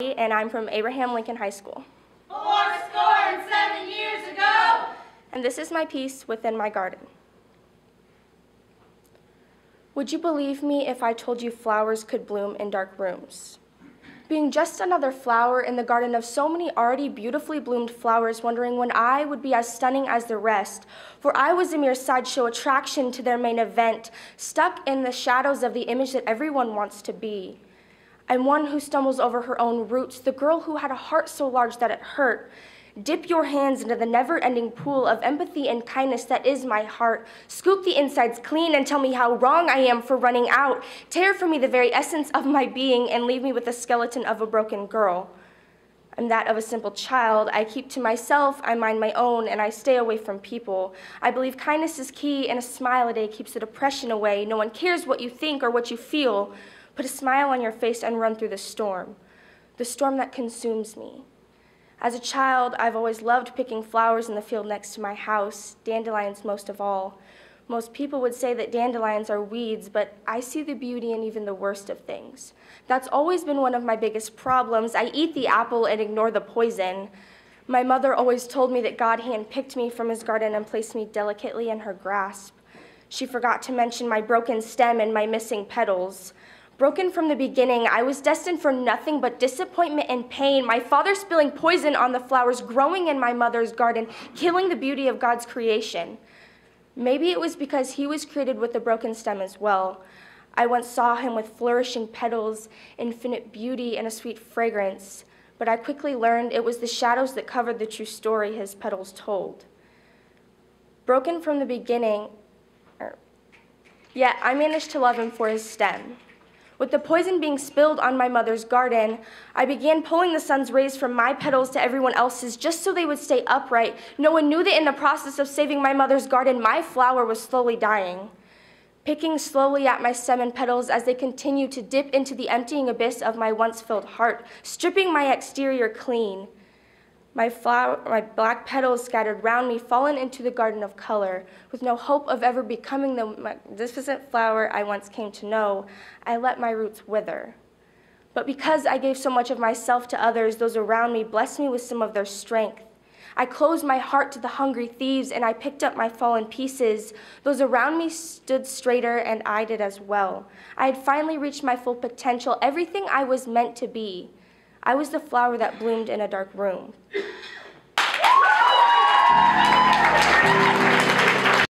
And I'm from Abraham Lincoln High School. 407 years ago! And this is my piece, Within My Garden. Would you believe me if I told you flowers could bloom in dark rooms? Being just another flower in the garden of so many already beautifully bloomed flowers, wondering when I would be as stunning as the rest, for I was a mere sideshow attraction to their main event, stuck in the shadows of the image that everyone wants to be. I'm one who stumbles over her own roots, the girl who had a heart so large that it hurt. Dip your hands into the never-ending pool of empathy and kindness that is my heart. Scoop the insides clean and tell me how wrong I am for running out. Tear from me the very essence of my being and leave me with the skeleton of a broken girl. I'm that of a simple child. I keep to myself, I mind my own, and I stay away from people. I believe kindness is key, and a smile a day keeps the depression away. No one cares what you think or what you feel. Put a smile on your face and run through the storm that consumes me. As a child, I've always loved picking flowers in the field next to my house, dandelions most of all. Most people would say that dandelions are weeds, but I see the beauty in even the worst of things. That's always been one of my biggest problems. I eat the apple and ignore the poison. My mother always told me that God handpicked me from his garden and placed me delicately in her grasp. She forgot to mention my broken stem and my missing petals. Broken from the beginning, I was destined for nothing but disappointment and pain, my father spilling poison on the flowers growing in my mother's garden, killing the beauty of God's creation. Maybe it was because he was created with a broken stem as well. I once saw him with flourishing petals, infinite beauty, and a sweet fragrance, but I quickly learned it was the shadows that covered the true story his petals told. Broken from the beginning, yet I managed to love him for his stem. With the poison being spilled on my mother's garden, I began pulling the sun's rays from my petals to everyone else's just so they would stay upright. No one knew that in the process of saving my mother's garden, my flower was slowly dying. Picking slowly at my stem and petals as they continued to dip into the emptying abyss of my once-filled heart, stripping my exterior clean. My black petals scattered round me, fallen into the garden of color. With no hope of ever becoming the magnificent flower I once came to know, I let my roots wither. But because I gave so much of myself to others, those around me blessed me with some of their strength. I closed my heart to the hungry thieves, and I picked up my fallen pieces. Those around me stood straighter, and I did as well. I had finally reached my full potential, everything I was meant to be. I was the flower that bloomed in a dark room.